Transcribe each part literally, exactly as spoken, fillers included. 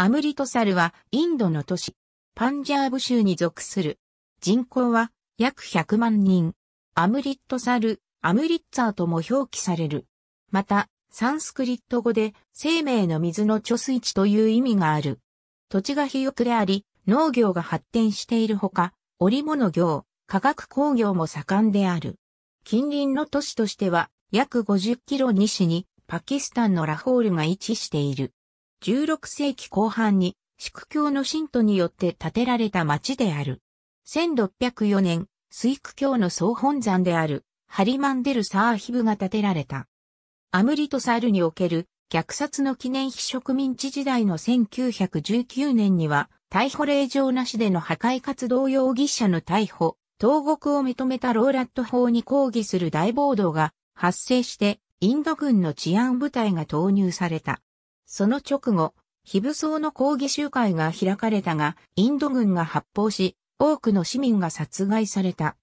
アムリトサルはインドの都市、パンジャーブ州に属する。人口は約ひゃくまんにん。アムリットサル、アムリッツァーとも表記される。また、サンスクリット語で生命の水の貯水池という意味がある。土地が肥沃であり、農業が発展しているほか、織物業、化学工業も盛んである。近隣の都市としては、約ごじゅっキロ西にパキスタンのラホールが位置している。じゅうろくせいきこう半に、シク教の信徒によって建てられた町である。せんろっぴゃくよねん、シーク教の総本山である、ハリマンデル・サーヒブが建てられた。アムリトサルにおける虐殺の記念碑植民地時代のせんきゅうひゃくじゅうきゅうねんには、逮捕令状なしでの破壊活動容疑者の逮捕、投獄を認めたローラット法に抗議する大暴動が発生して、インド軍の治安部隊が投入された。その直後、非武装の抗議集会が開かれたが、インド軍が発砲し、多くの市民が殺害された。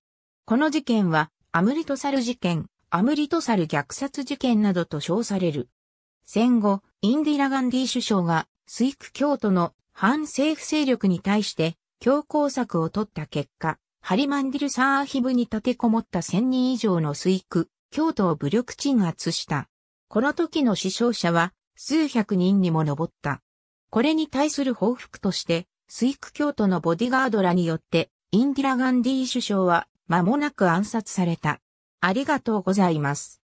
この事件は、アムリトサル事件、アムリトサル虐殺事件などと称される。戦後、インディラ・ガンディ首相が、シーク教徒の反政府勢力に対して、強硬策を取った結果、ハリマンディル・サーヒブに立てこもったせんにん以上のシーク教徒を武力鎮圧した。この時の死傷者は、数百人にも上った。これに対する報復として、シーク教徒のボディガードらによって、インディラ・ガンディ首相は間もなく暗殺された。ありがとうございます。